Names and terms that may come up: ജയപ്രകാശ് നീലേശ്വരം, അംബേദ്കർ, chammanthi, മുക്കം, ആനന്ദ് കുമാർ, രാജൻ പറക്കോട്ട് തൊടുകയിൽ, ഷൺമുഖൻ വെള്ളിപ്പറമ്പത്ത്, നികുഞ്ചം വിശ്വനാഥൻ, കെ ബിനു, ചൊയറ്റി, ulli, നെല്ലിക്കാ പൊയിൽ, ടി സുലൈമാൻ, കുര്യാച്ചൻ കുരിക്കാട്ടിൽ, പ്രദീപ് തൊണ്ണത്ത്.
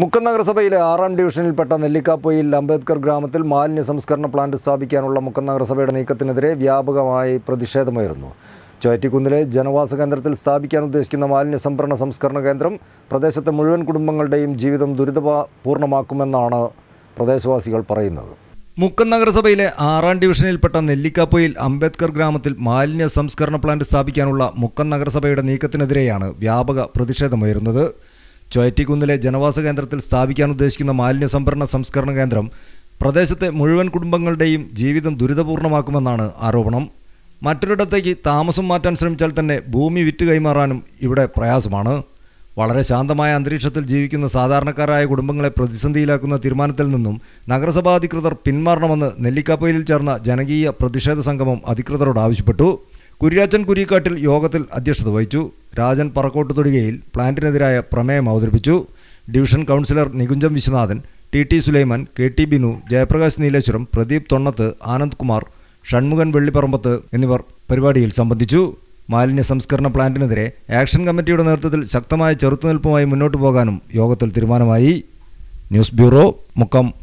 മുക്കം നഗരസഭയിലെ 6ാം ഡിവിഷനിൽപ്പെട്ട നെല്ലിക്കാപ്പൊയിൽ അംബേദ്കർ ഗ്രാമത്തിൽ മാലിന്യ സംസ്കരണ പ്ലാന്റ് സ്ഥാപിക്കാനുള്ള മുക്കം നഗരസഭയുടെ നീക്കത്തിനെതിരെ വ്യാപകമായി പ്രതിഷേധമായിരുന്നു. ചോറ്റിക്കുന്നിലെ ജനവാസ കേന്ദ്രത്തിൽ സ്ഥാപിക്കാൻ ഉദ്ദേശിക്കുന്ന മാലിന്യ സംഭരണ സംസ്കരണ കേന്ദ്രം പ്രദേശത്തെ മുഴുവൻ കുടുംബങ്ങളുടെയും ജീവിതം ദുരിതപൂർണ്ണമാക്കുമെന്നാണ് പ്രദേശവാസികൾ പറയുന്നത്. മുക്കം നഗരസഭയിലെ 6ാം ഡിവിഷനിൽപ്പെട്ട നെല്ലിക്കാപ്പൊയിൽ അംബേദ്കർ ഗ്രാമത്തിൽ മാലിന്യ സംസ്കരണ പ്ലാന്റ് സ്ഥാപിക്കാനുള്ള മുക്കം നഗരസഭയുടെ നീക്കത്തിനെതിരെയാണ് വ്യാപക പ്രതിഷേധമുയരുന്നത്. ചോറ്റിക്കുന്നിലെ ജനവാസ കേന്ദ്രത്തിൽ സ്ഥാപിക്കാൻ ഉദ്ദേശിക്കുന്ന മാലിന്യ സംഭരണ സംസ്കരണ കേന്ദ്രം പ്രദേശത്തെ മുഴുവൻ കുടുംബങ്ങളുടെയും ജീവിതം ദുരിതപൂർണ്ണമാക്കുമെന്നാണ് ആരോപണം. മറ്റൊരിടത്തേക്ക് താമസം മാറ്റാൻ ശ്രമിച്ചാൽ തന്നെ ഭൂമി വിറ്റ് കൈമാറാനും ഇവിടെ പ്രയാസമാണ്. വളരെ ശാന്തമായ അന്തരീക്ഷത്തിൽ ജീവിക്കുന്ന സാധാരണക്കാരായ കുടുംബങ്ങളെ പ്രതിസന്ധിയിലാക്കുന്ന തീരുമാനത്തിൽ നിന്നും നഗരസഭാ അധികൃതർ പിന്മാറണമെന്ന് നെല്ലിക്കാപ്പൊയിൽ ചേർന്ന ജനകീയ പ്രതിഷേധ സംഗമം അധികൃതരോട് ആവശ്യപ്പെട്ടു. കുര്യാച്ചൻ കുരിക്കാട്ടിൽ യോഗത്തിൽ അധ്യക്ഷത വഹിച്ചു. രാജൻ പറക്കോട്ട് തൊടുകയിൽ പ്ലാന്റിനെതിരായ പ്രമേയം അവതരിപ്പിച്ചു. Division councillor നികുഞ്ചം വിശ്വനാഥൻ, ടി സുലൈമാൻ, കെ ബിനു, ജയപ്രകാശ് നീലേശ്വരം, പ്രദീപ് തൊണ്ണത്ത്, ആനന്ദ് കുമാർ, ഷൺമുഖൻ വെള്ളിപ്പറമ്പത്ത് എന്നിവർ പരിപാടിയിൽ സംബന്ധിച്ചു. മാലിന്യ സംസ്കരണ പ്ലാന്റിനെതിരെ ആക്ഷൻ കമ്മിറ്റിയുടെ നേതൃത്വത്തിൽ ശക്തമായ ചെറുത്തുനിൽപ്പുമായി മുന്നോട്ടു പോകാനും യോഗത്തിൽ തീരുമാനമായി. News bureau, മുക്കം.